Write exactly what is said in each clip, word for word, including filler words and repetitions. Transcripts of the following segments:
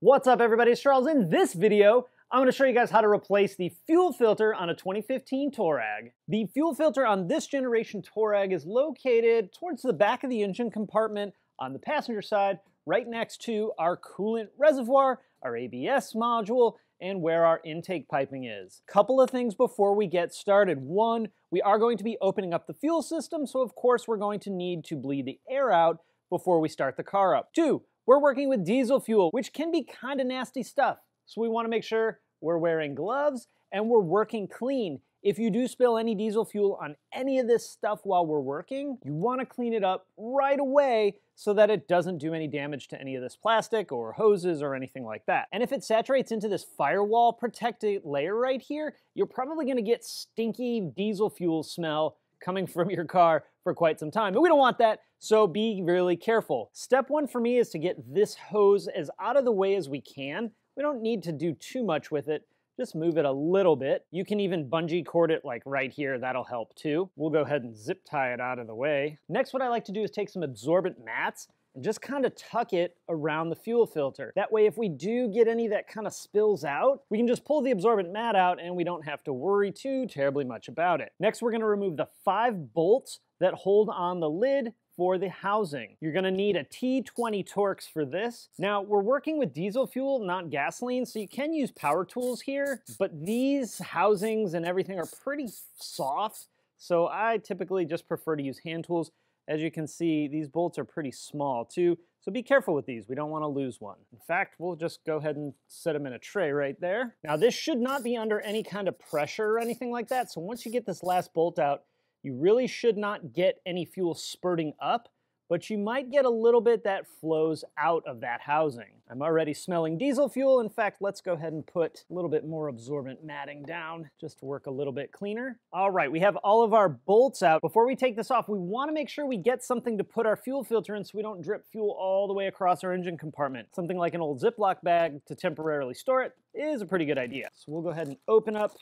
What's up everybody, it's Charles. In this video, I'm going to show you guys how to replace the fuel filter on a twenty fifteen Touareg. The fuel filter on this generation Touareg is located towards the back of the engine compartment on the passenger side, right next to our coolant reservoir, our A B S module, and where our intake piping is. Couple of things before we get started. One, we are going to be opening up the fuel system, so of course we're going to need to bleed the air out before we start the car up. Two, we're working with diesel fuel, which can be kind of nasty stuff. So we want to make sure we're wearing gloves and we're working clean. If you do spill any diesel fuel on any of this stuff while we're working, you want to clean it up right away so that it doesn't do any damage to any of this plastic or hoses or anything like that. And if it saturates into this firewall protective layer right here, you're probably going to get stinky diesel fuel smell coming from your car for quite some time, and we don't want that, so be really careful. Step one for me is to get this hose as out of the way as we can. We don't need to do too much with it, just move it a little bit. You can even bungee cord it like right here, that'll help too. We'll go ahead and zip tie it out of the way. Next, what I like to do is take some absorbent mats and just kind of tuck it around the fuel filter. That way, if we do get any that kind of spills out, we can just pull the absorbent mat out and we don't have to worry too terribly much about it. Next, we're gonna remove the five bolts that hold on the lid for the housing. You're gonna need a T twenty Torx for this. Now, we're working with diesel fuel, not gasoline, so you can use power tools here, but these housings and everything are pretty soft, so I typically just prefer to use hand tools. As you can see, these bolts are pretty small too, so be careful with these. We don't want to lose one. In fact, we'll just go ahead and set them in a tray right there. Now, this should not be under any kind of pressure or anything like that, so once you get this last bolt out, you really should not get any fuel spurting up, but you might get a little bit that flows out of that housing. I'm already smelling diesel fuel. In fact, let's go ahead and put a little bit more absorbent matting down just to work a little bit cleaner. All right, we have all of our bolts out. Before we take this off, we wanna make sure we get something to put our fuel filter in so we don't drip fuel all the way across our engine compartment. Something like an old Ziploc bag to temporarily store it is a pretty good idea. So we'll go ahead and open up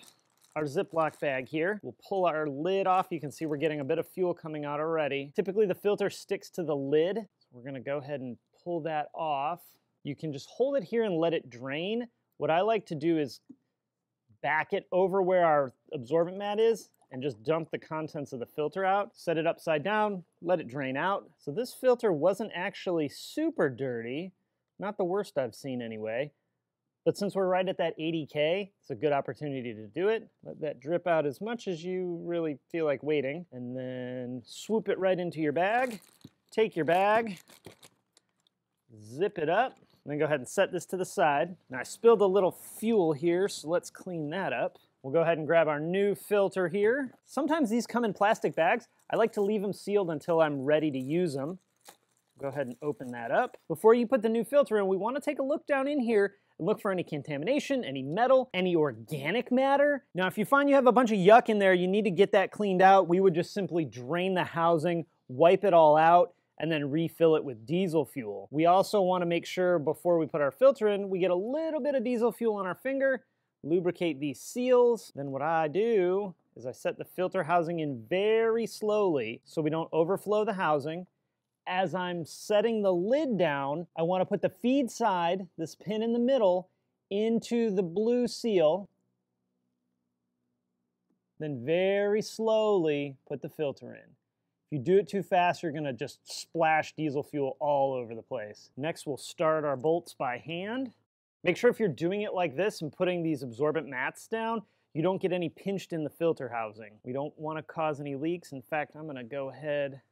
our Ziploc bag here. We'll pull our lid off. You can see we're getting a bit of fuel coming out already. Typically the filter sticks to the lid. So we're gonna go ahead and pull that off. You can just hold it here and let it drain. What I like to do is back it over where our absorbent mat is and just dump the contents of the filter out. Set it upside down, let it drain out. So this filter wasn't actually super dirty. Not the worst I've seen anyway. But since we're right at that eighty K, it's a good opportunity to do it. Let that drip out as much as you really feel like waiting, and then swoop it right into your bag. Take your bag, zip it up, and then go ahead and set this to the side. Now I spilled a little fuel here, so let's clean that up. We'll go ahead and grab our new filter here. Sometimes these come in plastic bags. I like to leave them sealed until I'm ready to use them. Go ahead and open that up. Before you put the new filter in, we want to take a look down in here and look for any contamination, any metal, any organic matter. Now, if you find you have a bunch of yuck in there, you need to get that cleaned out. We would just simply drain the housing, wipe it all out, and then refill it with diesel fuel. We also want to make sure before we put our filter in, we get a little bit of diesel fuel on our finger, lubricate these seals. Then what I do is I set the filter housing in very slowly so we don't overflow the housing. As I'm setting the lid down, I want to put the feed side, this pin in the middle, into the blue seal. Then very slowly put the filter in. If you do it too fast, you're going to just splash diesel fuel all over the place. Next, we'll start our bolts by hand. Make sure if you're doing it like this and putting these absorbent mats down, you don't get any pinched in the filter housing. We don't want to cause any leaks. In fact, I'm going to go ahead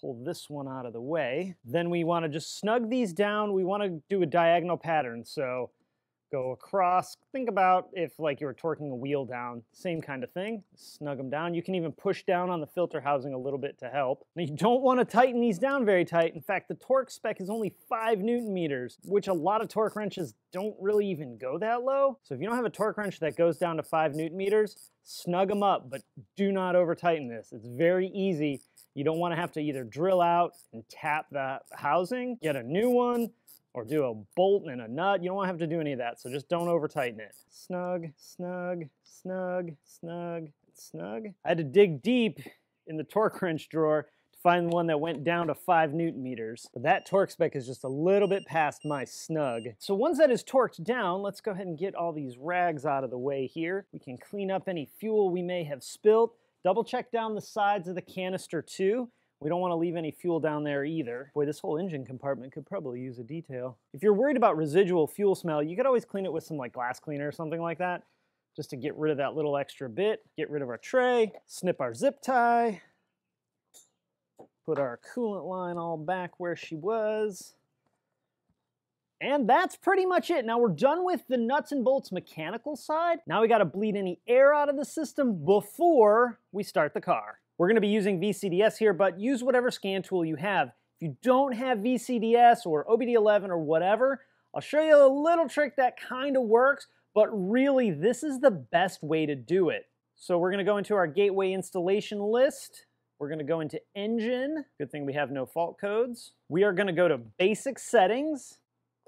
pull this one out of the way. Then we want to just snug these down. We want to do a diagonal pattern. So go across. Think about if like you were torquing a wheel down, same kind of thing. Snug them down. You can even push down on the filter housing a little bit to help. Now you don't want to tighten these down very tight. In fact, the torque spec is only five newton meters, which a lot of torque wrenches don't really even go that low. So if you don't have a torque wrench that goes down to five newton meters, snug them up, but do not over tighten this. It's very easy. You don't want to have to either drill out and tap the housing, get a new one, or do a bolt and a nut. You don't want to have to do any of that, so just don't over tighten it. Snug, snug, snug, snug, snug. I had to dig deep in the torque wrench drawer to find one that went down to five newton meters. But that torque spec is just a little bit past my snug. So once that is torqued down, let's go ahead and get all these rags out of the way here. We can clean up any fuel we may have spilled. Double check down the sides of the canister too. We don't want to leave any fuel down there either. Boy, this whole engine compartment could probably use a detail. If you're worried about residual fuel smell, you could always clean it with some like glass cleaner or something like that, just to get rid of that little extra bit. Get rid of our tray, snip our zip tie, put our coolant line all back where she was. And that's pretty much it. Now we're done with the nuts and bolts mechanical side. Now we gotta bleed any air out of the system before we start the car. We're gonna be using V C D S here, but use whatever scan tool you have. If you don't have V C D S or O B D eleven or whatever, I'll show you a little trick that kinda works, but really this is the best way to do it. So we're gonna go into our gateway installation list. We're gonna go into engine. Good thing we have no fault codes. We are gonna go to basic settings.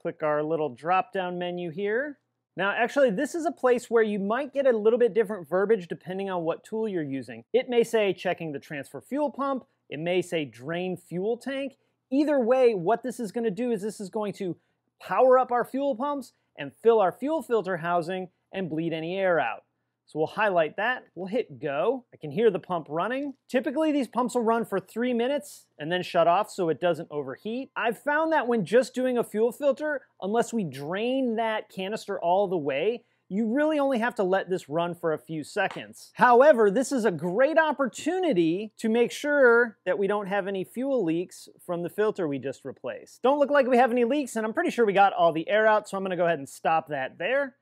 Click our little drop-down menu here. Now, actually, this is a place where you might get a little bit different verbiage depending on what tool you're using. It may say checking the transfer fuel pump. It may say drain fuel tank. Either way, what this is going to do is this is going to power up our fuel pumps and fill our fuel filter housing and bleed any air out. So we'll highlight that. We'll hit go. I can hear the pump running. Typically, these pumps will run for three minutes and then shut off so it doesn't overheat. I've found that when just doing a fuel filter, unless we drain that canister all the way, you really only have to let this run for a few seconds. However, this is a great opportunity to make sure that we don't have any fuel leaks from the filter we just replaced. Don't look like we have any leaks, and I'm pretty sure we got all the air out, so I'm gonna go ahead and stop that there.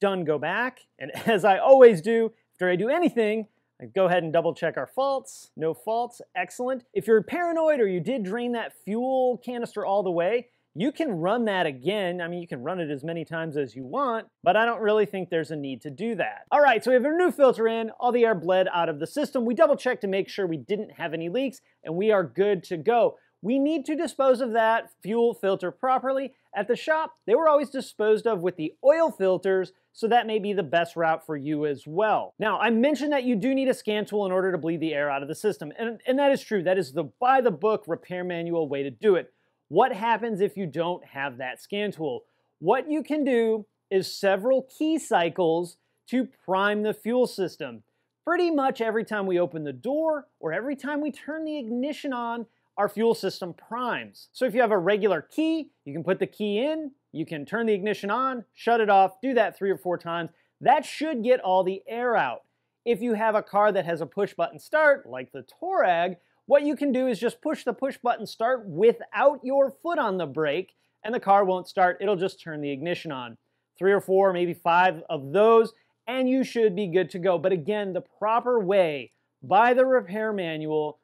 Done, go back, and as I always do, after I do anything, I go ahead and double check our faults. No faults, excellent. If you're paranoid or you did drain that fuel canister all the way, you can run that again. I mean, you can run it as many times as you want, but I don't really think there's a need to do that. All right, so we have our new filter in, all the air bled out of the system. We double checked to make sure we didn't have any leaks, and we are good to go. We need to dispose of that fuel filter properly. At the shop, they were always disposed of with the oil filters, so that may be the best route for you as well. Now, I mentioned that you do need a scan tool in order to bleed the air out of the system, and, and that is true. That is the by-the-book repair manual way to do it. What happens if you don't have that scan tool? What you can do is several key cycles to prime the fuel system. Pretty much every time we open the door or every time we turn the ignition on, our fuel system primes. So if you have a regular key, you can put the key in, you can turn the ignition on, shut it off, do that three or four times. That should get all the air out. If you have a car that has a push button start, like the Touareg, what you can do is just push the push button start without your foot on the brake, and the car won't start, it'll just turn the ignition on. Three or four, maybe five of those, and you should be good to go. But again, the proper way, by the repair manual,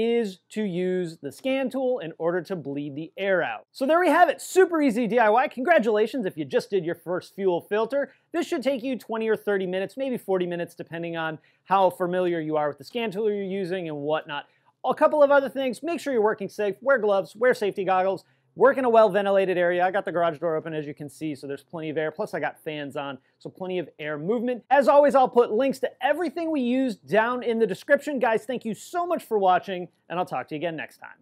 is to use the scan tool in order to bleed the air out. So there we have it, super easy D I Y. Congratulations if you just did your first fuel filter. This should take you twenty or thirty minutes, maybe forty minutes, depending on how familiar you are with the scan tool you're using and whatnot. A couple of other things, make sure you're working safe, wear gloves, wear safety goggles, work in a well-ventilated area. I got the garage door open as you can see, so there's plenty of air, plus I got fans on, so plenty of air movement. As always, I'll put links to everything we used down in the description. Guys, thank you so much for watching, and I'll talk to you again next time.